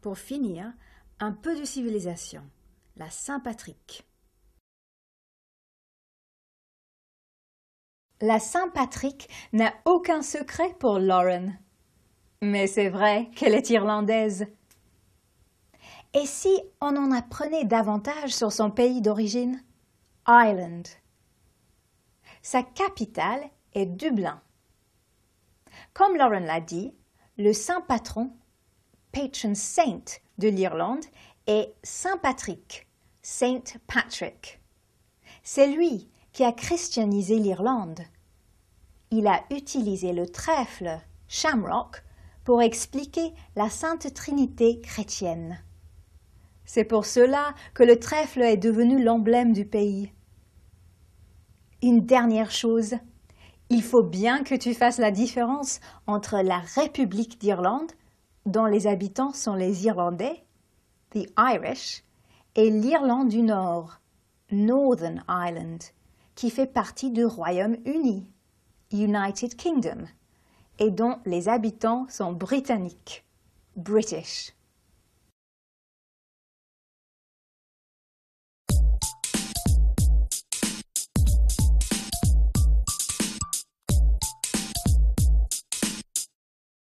Pour finir, un peu de civilisation, la Saint-Patrick. La Saint-Patrick n'a aucun secret pour Lauren. Mais c'est vrai qu'elle est irlandaise. Et si on en apprenait davantage sur son pays d'origine, Ireland? Sa capitale est Dublin. Comme Lauren l'a dit, le Saint-Patron, patron saint de l'Irlande, est Saint Patrick, Saint Patrick. C'est lui qui a christianisé l'Irlande. Il a utilisé le trèfle, shamrock, pour expliquer la Sainte Trinité chrétienne. C'est pour cela que le trèfle est devenu l'emblème du pays. Une dernière chose, il faut bien que tu fasses la différence entre la République d'Irlande, dont les habitants sont les Irlandais, the Irish, et l'Irlande du Nord, Northern Ireland, qui fait partie du Royaume-Uni, United Kingdom, et dont les habitants sont britanniques, British.